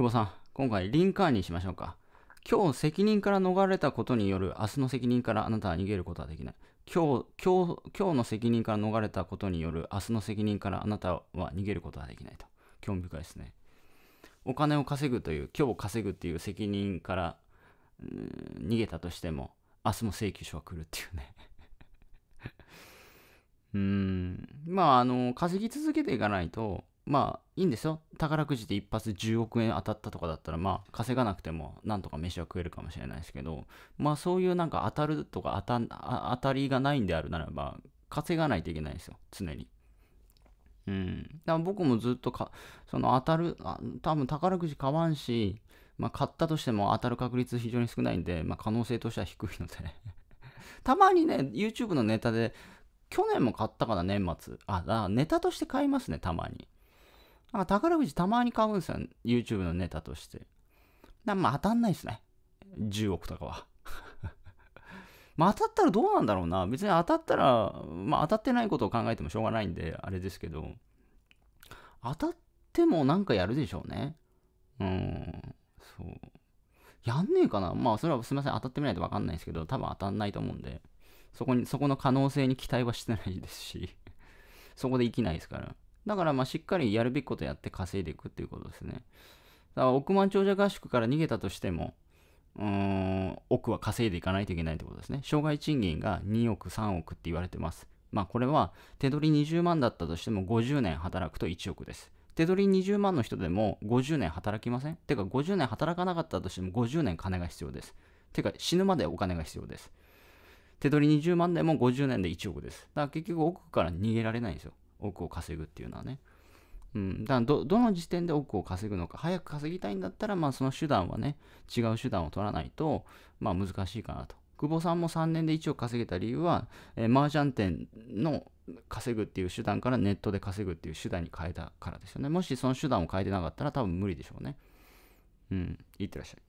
久保さん、今回リンカーンにしましょうか。今日責任から逃れたことによる明日の責任からあなたは逃げることはできない。今日の責任から逃れたことによる明日の責任からあなたは逃げることはできないと。興味深いですね。お金を稼ぐという、今日稼ぐっていう責任から逃げたとしても、明日も請求書は来るっていうね。まあ、稼ぎ続けていかないと、まあ、いいんですよ。宝くじで一発10億円当たったとかだったら、まあ、稼がなくても、なんとか飯は食えるかもしれないですけど、まあ、そういうなんか当たるとか当たりがないんであるならば、稼がないといけないんですよ、常に。だから僕もずっと多分宝くじ買わんし、まあ、買ったとしても当たる確率非常に少ないんで、まあ、可能性としては低いので、ね、たまにね、YouTube のネタで、去年も買ったから年末。ネタとして買いますね、たまに。なんか宝くじたまに買うんですよ、YouTube のネタとして。まあ当たんないですね。10億とかは。まあ当たったらどうなんだろうな。別に当たったら、まあ当たってないことを考えてもしょうがないんで、あれですけど、当たってもなんかやるでしょうね。そう。やんねえかな。まあそれはすいません、当たってみないとわかんないですけど、多分当たんないと思うんで、そこの可能性に期待はしてないですし、そこで生きないですから。だから、まあ、しっかりやるべきことやって稼いでいくっていうことですね。だから、億万長者合宿から逃げたとしても、億は稼いでいかないといけないってことですね。障害賃金が2億、3億って言われてます。まあ、これは、手取り20万だったとしても、50年働くと1億です。手取り20万の人でも、50年働きません？てか、50年働かなかったとしても、50年金が必要です。てか、死ぬまでお金が必要です。手取り20万でも50年で1億です。だから、結局、億から逃げられないんですよ。億を稼ぐっていうのはね。だからどの時点で億を稼ぐのか、早く稼ぎたいんだったら、まあその手段はね、違う手段を取らないと、まあ難しいかなと。久保さんも3年で1億稼げた理由は、麻雀店の稼ぐっていう手段からネットで稼ぐっていう手段に変えたからですよね。もしその手段を変えてなかったら多分無理でしょうね。いってらっしゃい。